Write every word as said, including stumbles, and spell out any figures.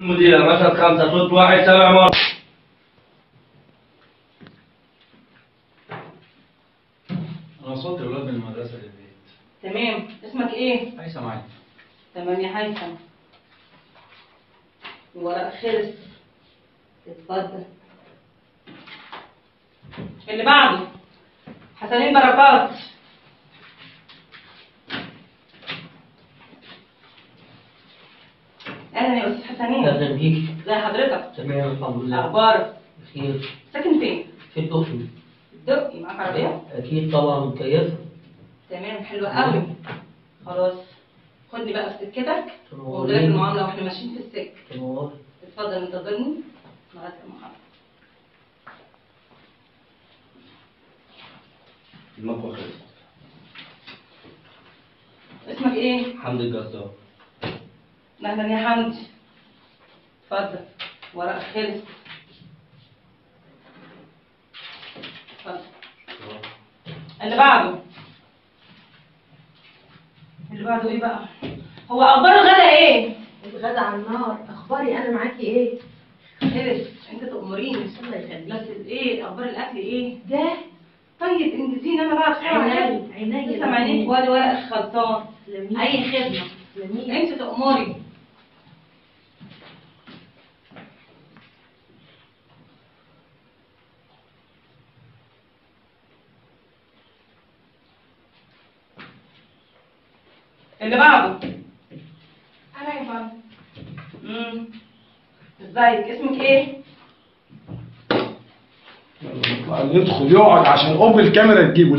مدير المشهد خمسة صوت واحد سبع مرات. أنا وصلت الولاد من المدرسة للبيت. تمام، اسمك إيه؟ هيثم علي. تمام يا هيثم. الورق خلص. اتفضل. اللي بعده حسنين بركات. اهلا يا استاذ حسنين. اهلا بيك. ازي حضرتك؟ تمام الحمد لله. اخبارك؟ بخير. ساكن فين؟ في الدقي. الدقي معاك عربيه؟ اكيد طبعا مكيفه. تمام حلوه قوي. خلاص خدني بقى في سكتك وولاد المعامله واحنا ماشيين في السكه. تمام. اتفضل انتظرني لغايه المحاضره. المكوى خلصت. اسمك ايه؟ حمد الجزار. اهلا يا حمدي. اتفضل. ورقك خلص. اتفضل. اللي بعده. اللي بعده ايه بقى؟ هو اخبار الغدا ايه؟ الغدا على النار. اخباري انا معاكي ايه؟ خلص. انت تأمريني. الله يخليك. بس ايه اخبار الاكل ايه؟ ده طيب انجزيني انا بقى بسرعه. عينيا عينيا لسه معينيك وادي ورقك خلصان. اي خدمه. انت تأمري. اللي بعده. انا يا فندم. امم ازيك؟ اسمك ايه؟ يدخل يقعد عشان ام الكاميرا تجيبه.